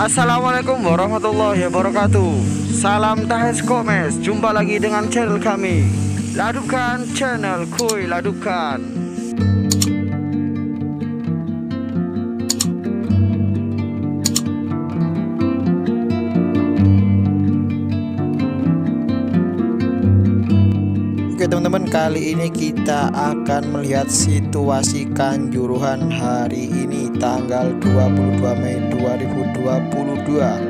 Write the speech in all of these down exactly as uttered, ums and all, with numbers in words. Assalamualaikum warahmatullahi wabarakatuh. Salam tahes komes. Jumpa lagi dengan channel kami, Ladubkan Channel. Kuy Ladubkan. Oke teman-teman, kali ini kita akan melihat situasi Kanjuruhan hari ini tanggal dua puluh dua Mei dua ribu dua puluh dua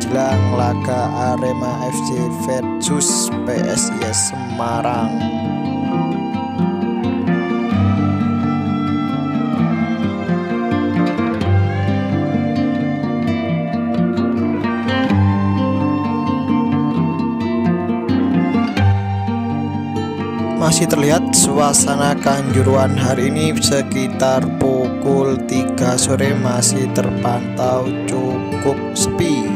jelang laga Arema F C versus P S I S Semarang. Masih terlihat suasana Kanjuruhan hari ini sekitar pukul tiga sore masih terpantau cukup sepi.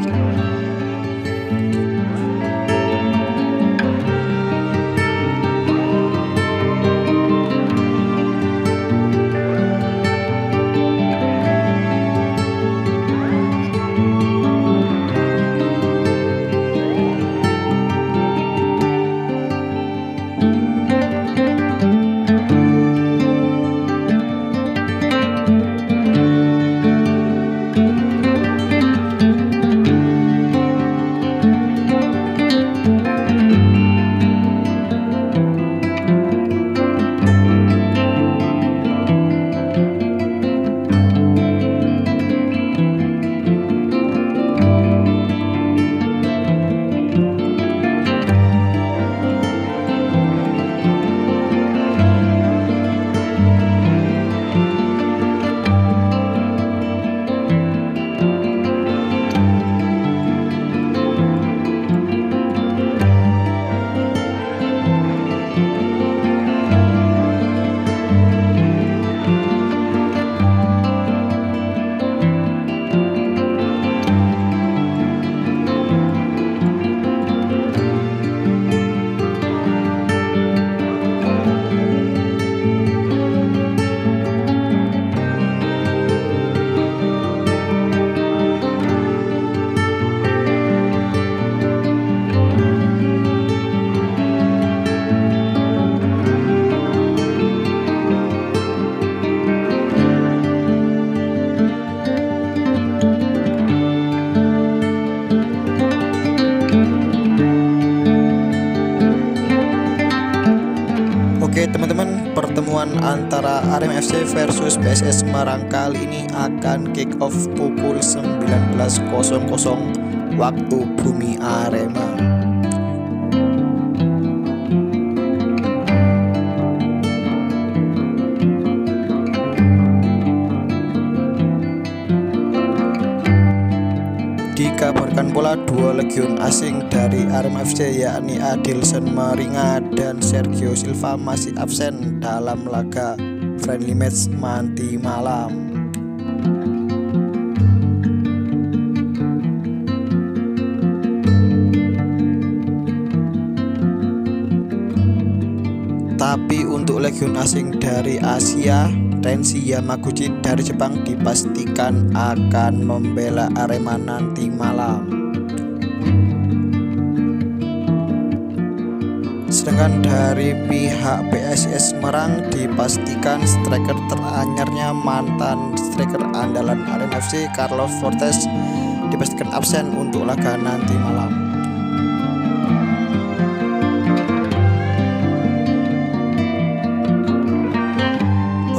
Teman-teman, pertemuan antara Arema F C versus P S I S Semarang kali ini akan kick off pukul sembilan belas nol nol waktu bumi Arema. Dikabarkan pula dua legion asing dari Arema F C yakni Adilson Maringa dan Sergio Silva masih absen dalam laga friendly match nanti malam. Tapi untuk legion asing dari Asia, Tensi Yamaguchi dari Jepang dipastikan akan membela Arema nanti malam. Sedangkan dari pihak P S I S Semarang dipastikan striker teranyarnya mantan striker andalan Arema F C Carlos Fortes dipastikan absen untuk laga nanti malam.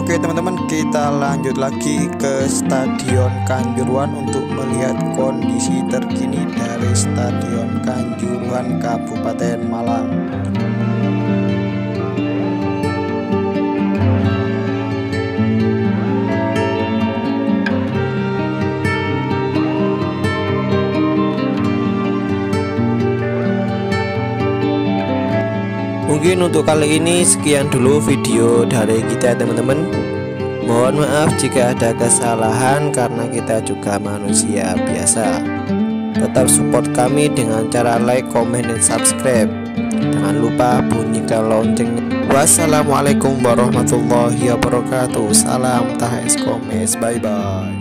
Oke teman-teman, kita lanjut lagi ke Stadion Kanjuruhan untuk melihat kondisi terkini dari Stadion Kanjuruhan Kabupaten Malang. Mungkin untuk kali ini sekian dulu video dari kita teman-teman. Mohon maaf jika ada kesalahan karena kita juga manusia biasa. Tetap support kami dengan cara like, komen, dan subscribe. Jangan lupa bunyikan lonceng. Wassalamualaikum warahmatullahi wabarakatuh. Salam tahes komes. Bye bye.